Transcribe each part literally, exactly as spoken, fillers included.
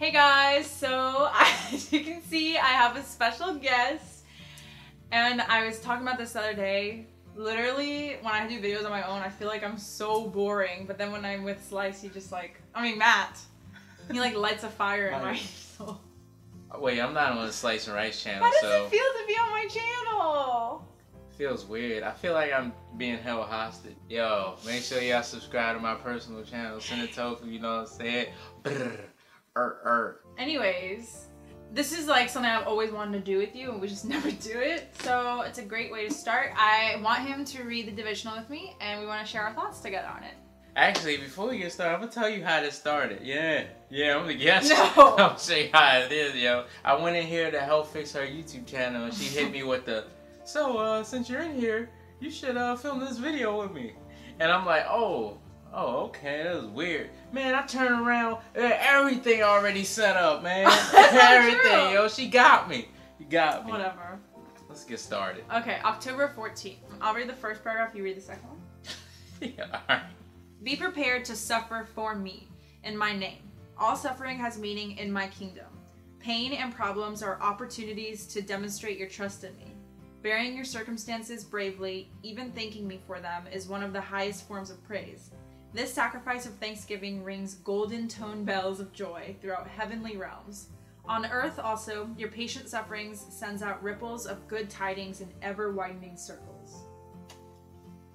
Hey guys, so as you can see, I have a special guest, and I was talking about this the other day. Literally, when I do videos on my own, I feel like I'm so boring, but then when I'm with Slice, he just like, I mean Matt, he like lights a fire in my soul. Wait, I'm not on the Slice and Rice channel, so... How does so it feel to be on my channel? Feels weird. I feel like I'm being held hostage. Yo, make sure y'all subscribe to my personal channel, Sinatofu, you know what I'm saying? Brr. Er, er. Anyways, this is like something I've always wanted to do with you, and we just never do it. So it's a great way to start. I want him to read the devotional with me, and we want to share our thoughts together on it. Actually, before we get started, I'm gonna tell you how this started. Yeah, yeah, I'm gonna guess. No. I'm gonna show you how it is, yo. I went in here to help fix her YouTube channel, and she hit me with the, so uh, since you're in here, you should uh, film this video with me. And I'm like, oh. Oh, okay, that was weird. Man, I turned around, everything already set up, man. Everything, yo, she got me. You got me. Whatever. Let's get started. Okay, October fourteenth. I'll read the first paragraph, you read the second one. Yeah, alright. Be prepared to suffer for me, in my name. All suffering has meaning in my kingdom. Pain and problems are opportunities to demonstrate your trust in me. Bearing your circumstances bravely, even thanking me for them, is one of the highest forms of praise. This sacrifice of thanksgiving rings golden tone bells of joy throughout heavenly realms. On earth also, your patient sufferings sends out ripples of good tidings in ever-widening circles.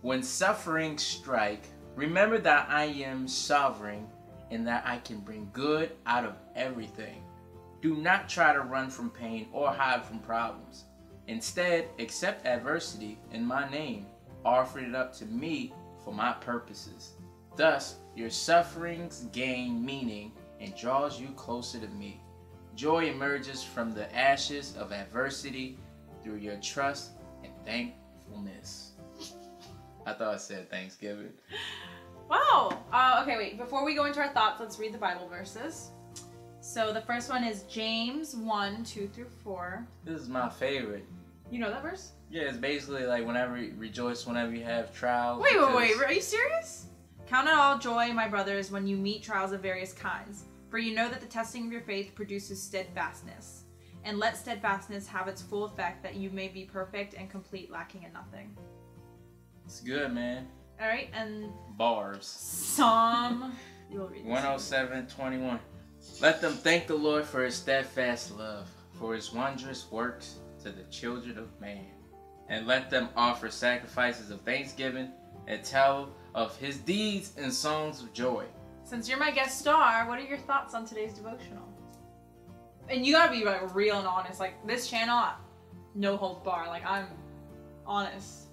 When sufferings strike, remember that I am sovereign and that I can bring good out of everything. Do not try to run from pain or hide from problems. Instead, accept adversity in my name, offer it up to me for my purposes. Thus, your sufferings gain meaning and draws you closer to me. Joy emerges from the ashes of adversity through your trust and thankfulness. I thought I said Thanksgiving. Wow. Uh, okay, wait. Before we go into our thoughts, let's read the Bible verses. So the first one is James one, two through four. This is my favorite. You know that verse? Yeah, it's basically like whenever rejoice whenever you have trials. Wait, wait, wait. Are you serious? Count it all joy, my brothers, when you meet trials of various kinds, for you know that the testing of your faith produces steadfastness. And let steadfastness have its full effect, that you may be perfect and complete, lacking in nothing. It's good, man. All right, and... Bars. Psalm one oh seven, twenty-one. Let them thank the Lord for his steadfast love, for his wondrous works to the children of man. And let them offer sacrifices of thanksgiving and tell of his deeds and songs of joy. Since you're my guest star, what are your thoughts on today's devotional? And you gotta be like real and honest. Like this channel, no holds bar. Like I'm honest.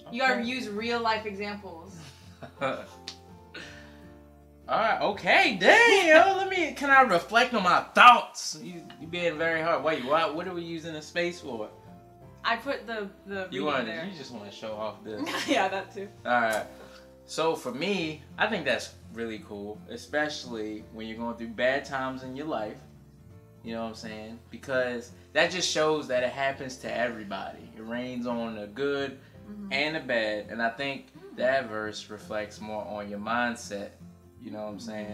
Okay. You gotta use real life examples. All right, okay, damn. Let me. Can I reflect on my thoughts? You you being very hard. Wait, what? What are we using this space for? I put the the. You want there. You just want to show off this. Yeah, that too. All right. So for me, I think that's really cool, especially when you're going through bad times in your life, you know what I'm saying? Because that just shows that it happens to everybody. It rains on the good mm-hmm. and the bad, and I think mm-hmm. that verse reflects more on your mindset, you know what I'm saying?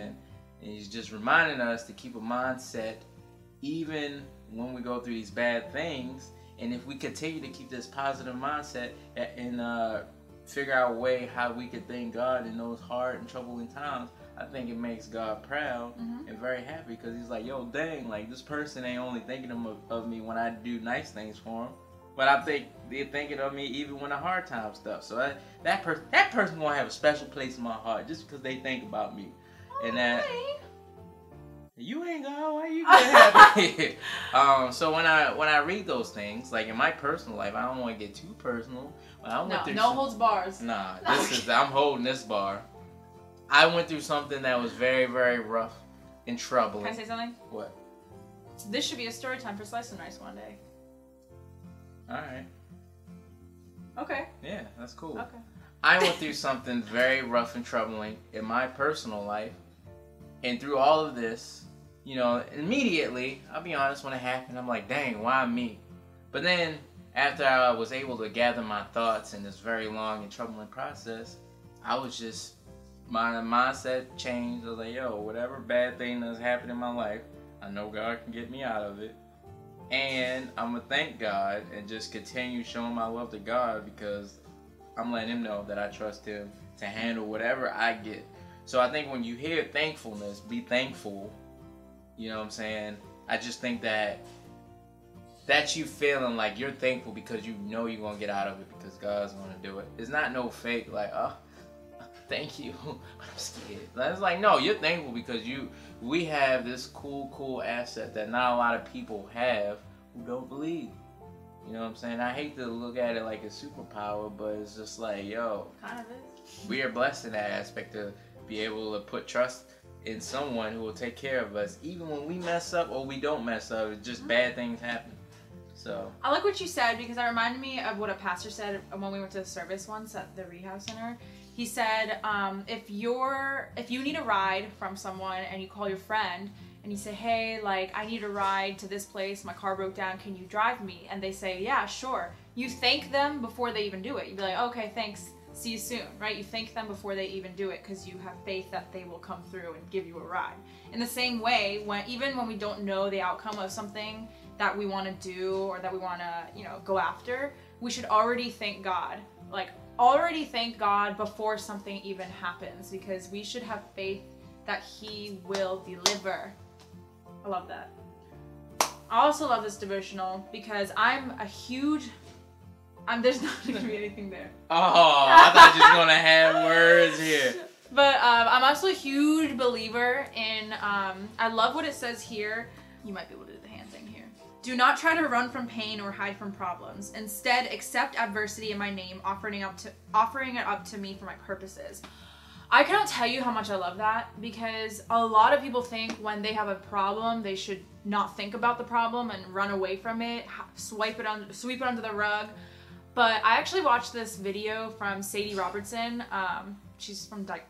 And he's just reminding us to keep a mindset even when we go through these bad things, and if we continue to keep this positive mindset and uh, figure out a way how we could thank God in those hard and troubling times, I think it makes God proud mm-hmm. and very happy, because he's like, yo, dang, like this person ain't only thinking of, of me when I do nice things for him, but I think they're thinking of me even when the hard times stuff. So I, that person that person gonna have a special place in my heart just because they think about me. All and that right. You ain't God, why you gonna happy? um, so when I when I read those things, like in my personal life, I don't want to get too personal. But I went no, through no some, holds bars. Nah, no. This is I'm holding this bar. I went through something that was very very rough and troubling. Can I say something? What? This should be a story time for Slice and Rice one day. All right. Okay. Yeah, that's cool. Okay. I went through something very rough and troubling in my personal life, and through all of this, you know, immediately, I'll be honest, when it happened, I'm like, dang, why me? But then, after I was able to gather my thoughts in this very long and troubling process, I was just, my mindset changed. I was like, yo, whatever bad thing that's happened in my life, I know God can get me out of it. And I'm going to thank God and just continue showing my love to God, because I'm letting him know that I trust him to handle whatever I get. So I think when you hear thankfulness, be thankful. You know what I'm saying? I just think that that's you feeling like you're thankful because you know you're going to get out of it because God's going to do it. It's not no fake like, oh, thank you, I'm scared. It's like, no, you're thankful because you, we have this cool, cool asset that not a lot of people have who don't believe. You know what I'm saying? I hate to look at it like a superpower, but it's just like, yo, kind of is. We are blessed in that aspect to be able to put trust in someone who will take care of us. Even when we mess up or we don't mess up, it's just bad things happen. So I like what you said, because that reminded me of what a pastor said when we went to the service once at the rehab center. He said, um, if you're, if you need a ride from someone and you call your friend and you say, hey, like, I need a ride to this place, my car broke down, can you drive me? And they say, yeah, sure. You thank them before they even do it. You'd be like, okay, thanks, see you soon, right? You thank them before they even do it because you have faith that they will come through and give you a ride. In the same way, when even when we don't know the outcome of something that we want to do or that we want to, you know, go after, we should already thank God. Like, already thank God before something even happens, because we should have faith that he will deliver. I love that. I also love this devotional because I'm a huge... I'm, there's not going to be anything there. Oh, I thought you were just going to have words here. But um, I'm also a huge believer in... Um, I love what it says here. You might be able to do the hand thing here. Do not try to run from pain or hide from problems. Instead, accept adversity in my name, offering up to, offering it up to me for my purposes. I cannot tell you how much I love that, because a lot of people think when they have a problem, they should not think about the problem and run away from it, swipe it on, sweep it under the rug. But I actually watched this video from Sadie Robertson. Um, she's from Duck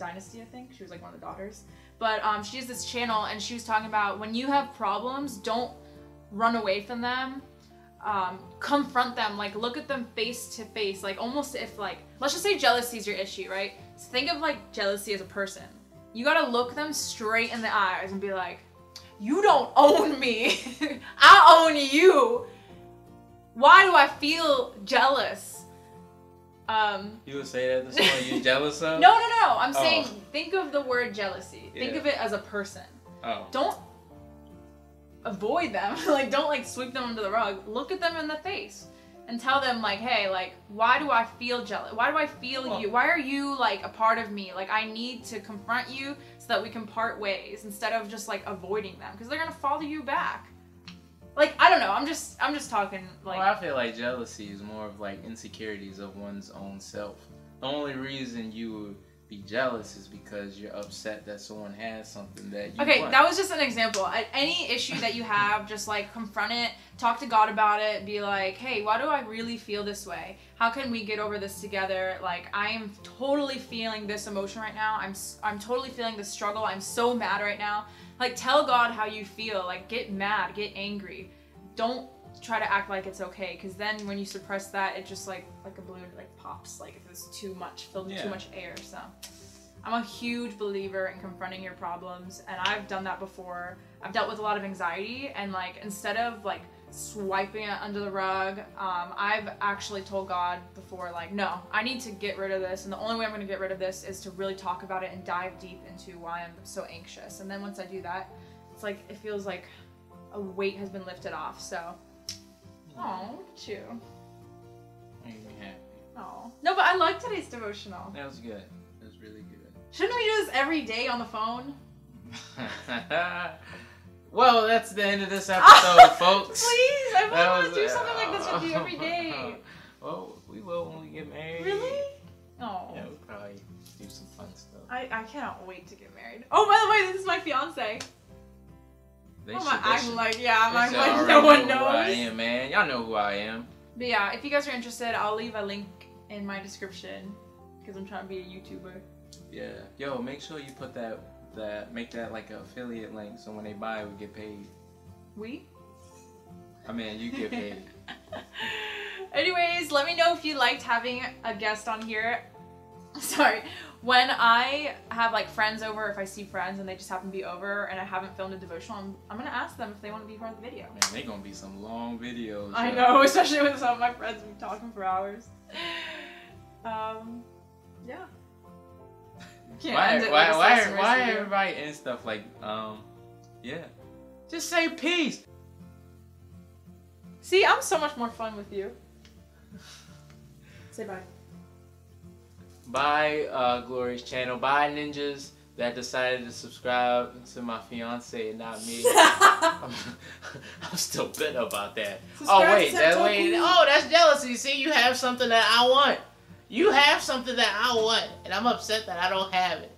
Dynasty, I think. She was like one of the daughters. But um, she has this channel, and she was talking about when you have problems, don't run away from them. Um, confront them, like look at them face to face, like almost if like, let's just say jealousy is your issue, right? So think of like jealousy as a person. You gotta look them straight in the eyes and be like, you don't own me, I own you. Why do I feel jealous? Um, you would say that to someone you're jealous of? No, no, no, I'm oh. saying think of the word jealousy. Yeah. Think of it as a person. Oh. Don't avoid them. Like, don't like sweep them under the rug. Look at them in the face and tell them like, hey, like, why do I feel jealous? Why do I feel oh. you? Why are you like a part of me? Like, I need to confront you so that we can part ways, instead of just like avoiding them, because they're gonna follow you back. Like, I don't know. I'm just, I'm just talking like. Well, I feel like jealousy is more of like insecurities of one's own self. The only reason you would be jealous is because you're upset that someone has something that you okay want. That was just an example. Any issue that you have, just like confront it, talk to God about it, be like, hey, why do I really feel this way? How can we get over this together? Like, I am totally feeling this emotion right now. I'm I'm totally feeling this struggle. I'm so mad right now. Like, tell God how you feel. Like, get mad, get angry. Don't try to act like it's okay, because then when you suppress that, it just like like a balloon, it like pops, like if it's too much filled with yeah. too much air. So I'm a huge believer in confronting your problems, and I've done that before. I've dealt with a lot of anxiety, and like instead of like swiping it under the rug, um I've actually told God before, like, no, I need to get rid of this, and the only way I'm going to get rid of this is to really talk about it and dive deep into why I'm so anxious. And then once I do that, it's like it feels like a weight has been lifted off. So oh, look at you. Made me happy. Oh. No, but I like today's devotional. That was good. That was really good. Shouldn't we do this every day on the phone? Well, that's the end of this episode, folks. Please, I want to do something like this with you every day. Well, we will when we get married. Really? Oh. Yeah, we'll probably do some fun stuff. I, I cannot wait to get married. Oh, by the way, this is my fiance. They oh should, my, I'm should, like, yeah, I'm like, like no one knows. I am, man. Y'all know who I am. But yeah, if you guys are interested, I'll leave a link in my description, because I'm trying to be a YouTuber. Yeah. Yo, make sure you put that, that, make that like an affiliate link, so when they buy, we get paid. We? I mean, you get paid. Anyways, let me know if you liked having a guest on here. sorry, when I have like friends over, if I see friends and they just happen to be over and I haven't filmed a devotional, I'm, I'm gonna ask them if they want to be part of the video. Man, they gonna be some long videos. I yo. know, especially with some of my friends be talking for hours. Um, yeah. Can't why end it why like why why video. Everybody end stuff like um yeah. Just say peace. See, I'm so much more fun with you. Say bye. Bye, uh, Glory's channel. Bye, ninjas that decided to subscribe to my fiance and not me. I'm, I'm still bitter about that. Subscribe oh wait, that way. Oh, that's jealousy. See, you have something that I want. You have something that I want, and I'm upset that I don't have it.